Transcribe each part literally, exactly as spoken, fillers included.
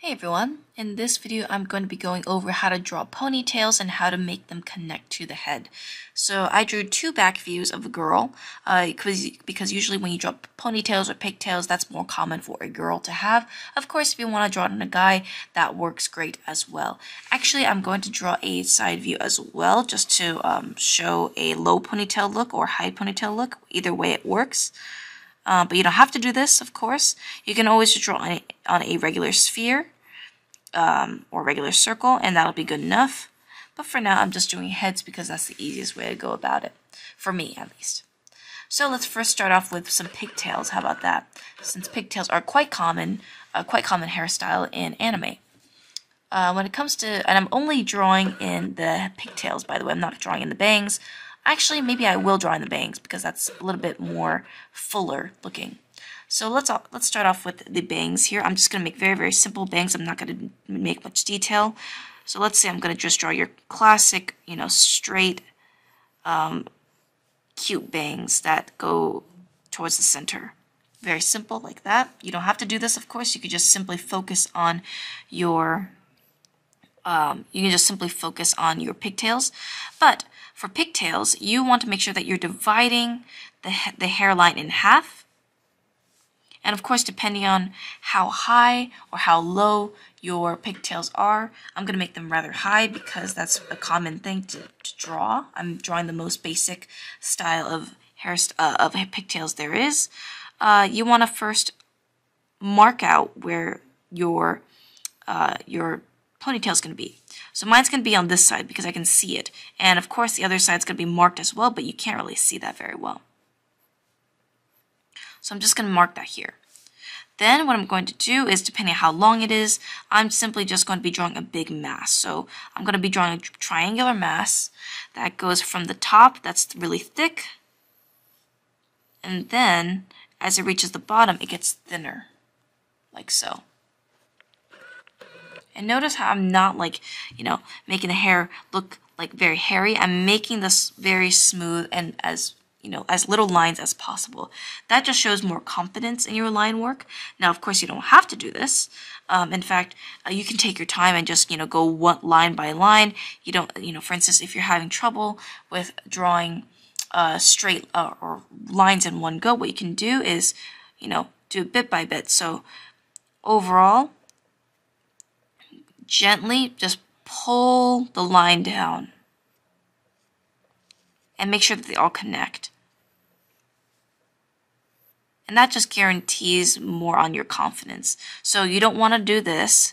Hey everyone, in this video I'm going to be going over how to draw ponytails and how to make them connect to the head. So I drew two back views of a girl uh, because usually when you draw ponytails or pigtails, that's more common for a girl to have. Of course, if you want to draw it on a guy, that works great as well. Actually, I'm going to draw a side view as well just to um, show a low ponytail look or high ponytail look. Either way it works. Uh, but you don't have to do this, of course. You can always just draw on a, on a regular sphere um, or regular circle, and that'll be good enough. But for now, I'm just doing heads because that's the easiest way to go about it, for me at least. So let's first start off with some pigtails. How about that? Since pigtails are quite common, a quite common hairstyle in anime. Uh, when it comes to, and I'm only drawing in the pigtails, by the way. I'm not drawing in the bangs. Actually, maybe I will draw in the bangs because that's a little bit more fuller looking. So let's let's start off with the bangs here. I'm just going to make very, very simple bangs. I'm not going to make much detail. So let's say I'm going to just draw your classic, you know, straight, um, cute bangs that go towards the center. Very simple like that. You don't have to do this, of course. You could just simply focus on your... Um, you can just simply focus on your pigtails. But for pigtails, you want to make sure that you're dividing the, the hairline in half. And of course, depending on how high or how low your pigtails are, I'm going to make them rather high because that's a common thing to, to draw. I'm drawing the most basic style of, hair, uh, of pigtails there is. Uh, you want to first mark out where your uh, your ponytail's going to be. So mine's going to be on this side because I can see it. And of course the other side's going to be marked as well, but you can't really see that very well. So I'm just going to mark that here. Then what I'm going to do is, depending on how long it is, I'm simply just going to be drawing a big mass. So I'm going to be drawing a triangular mass that goes from the top, that's really thick, and then as it reaches the bottom it gets thinner, like so. And notice how I'm not, like, you know, making the hair look like very hairy. I'm making this very smooth and as, you know, as little lines as possible. That just shows more confidence in your line work. Now, of course, you don't have to do this. Um, in fact, uh, you can take your time and just, you know, go one line by line. You don't, you know, for instance, if you're having trouble with drawing uh, straight uh, or lines in one go, what you can do is, you know, do it bit by bit. So overall, gently just pull the line down and make sure that they all connect. And that just guarantees more on your confidence. So you don't want to do this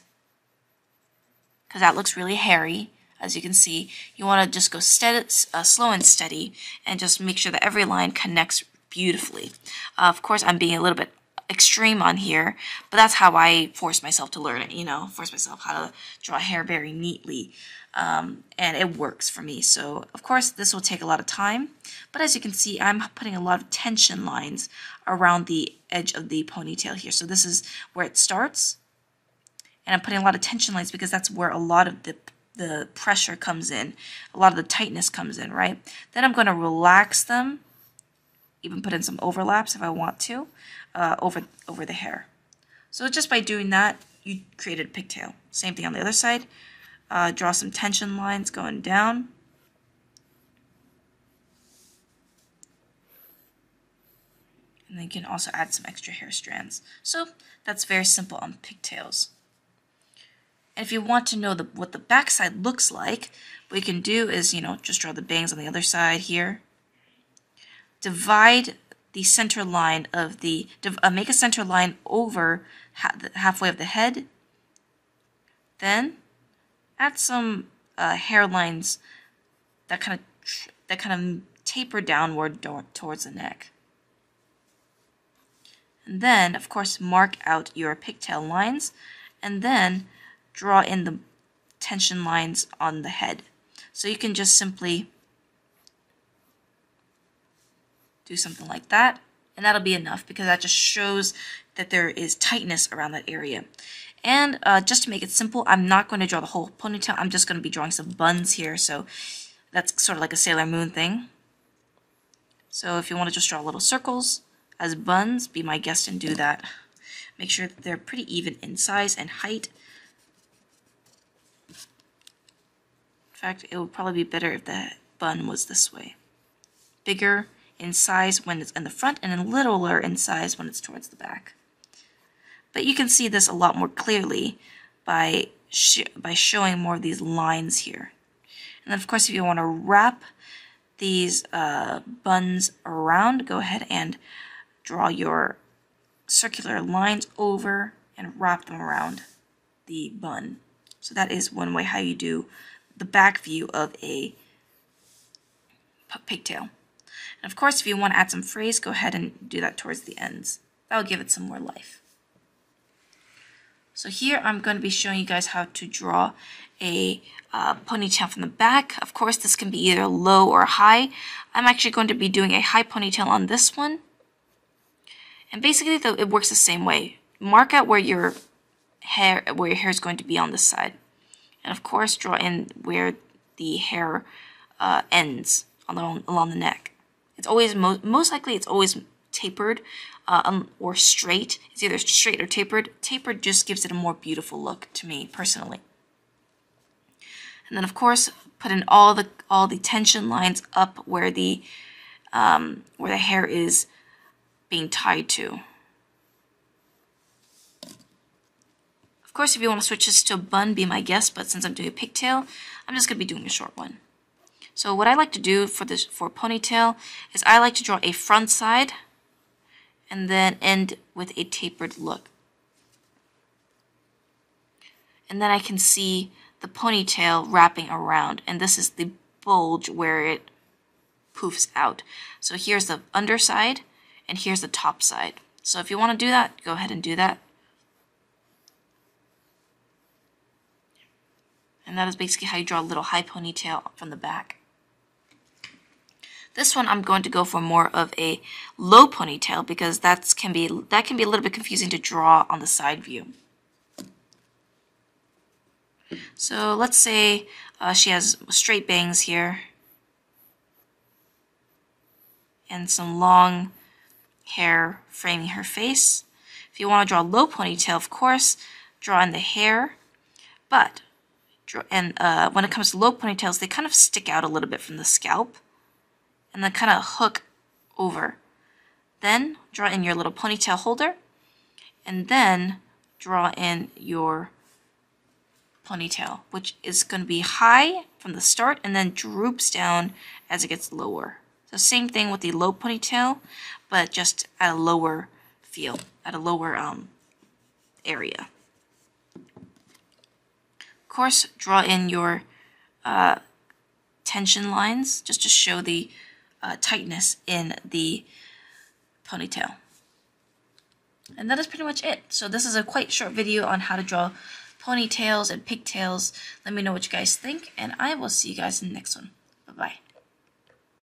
because that looks really hairy, as you can see. You want to just go steady, uh, slow and steady, and just make sure that every line connects beautifully. Uh, of course, I'm being a little bit extreme on here, but that's how I force myself to learn it, you know, force myself how to draw hair very neatly, um, and it works for me. So of course this will take a lot of time, but as you can see, I'm putting a lot of tension lines around the edge of the ponytail here. So this is where it starts, and I'm putting a lot of tension lines because that's where a lot of the the pressure comes in, a lot of the tightness comes in, right? Then I'm going to relax them, even put in some overlaps if I want to, uh, over, over the hair. So just by doing that, you created a pigtail. Same thing on the other side. Uh, draw some tension lines going down. And then you can also add some extra hair strands. So that's very simple on pigtails. And if you want to know the, what the backside looks like, what you can do is, you know, just draw the bangs on the other side here. Divide the center line of the, uh, make a center line over ha halfway of the head. Then add some uh, hair lines that kind of that kind of taper downward towards the neck. And then, of course, mark out your pigtail lines, and then draw in the tension lines on the head. So you can just simply do something like that, and that'll be enough because that just shows that there is tightness around that area. And uh, just to make it simple, I'm not going to draw the whole ponytail. I'm just going to be drawing some buns here, so that's sort of like a Sailor Moon thing. So if you want to just draw little circles as buns, be my guest and do that. Make sure that they're pretty even in size and height. In fact, it would probably be better if the bun was this way. Bigger in size when it's in the front and then littler in size when it's towards the back. But you can see this a lot more clearly by, sh by showing more of these lines here. And then of course, if you want to wrap these uh, buns around, go ahead and draw your circular lines over and wrap them around the bun. So that is one way how you do the back view of a pigtail. And of course, if you want to add some frizz, go ahead and do that towards the ends. That will give it some more life. So here I'm going to be showing you guys how to draw a uh, ponytail from the back. Of course, this can be either low or high. I'm actually going to be doing a high ponytail on this one. And basically, though, it works the same way. Mark out where your hair, where your hair is going to be on this side. And of course, draw in where the hair uh, ends along, along the neck. It's always, mo most likely it's always tapered uh, um, or straight. It's either straight or tapered. Tapered just gives it a more beautiful look to me personally. And then of course, put in all the all the tension lines up where the um, where the hair is being tied to. Of course, if you want to switch this to a bun, be my guest. But since I'm doing a pigtail, I'm just going to be doing a short one. So what I like to do for this for ponytail is I like to draw a front side and then end with a tapered look. And then I can see the ponytail wrapping around, and this is the bulge where it poofs out. So here's the underside and here's the top side. So if you want to do that, go ahead and do that. And that is basically how you draw a little high ponytail from the back. This one I'm going to go for more of a low ponytail because that's can be that can be a little bit confusing to draw on the side view. So let's say uh, she has straight bangs here and some long hair framing her face. If you want to draw a low ponytail, of course, draw in the hair, but and uh, when it comes to low ponytails, they kind of stick out a little bit from the scalp and then kind of hook over. Then draw in your little ponytail holder and then draw in your ponytail, which is going to be high from the start and then droops down as it gets lower. So same thing with the low ponytail, but just at a lower feel, at a lower um, area. Of course, draw in your uh, tension lines just to show the uh, tightness in the ponytail. And that is pretty much it. So this is a quite short video on how to draw ponytails and pigtails. Let me know what you guys think, and I will see you guys in the next one. Bye-bye.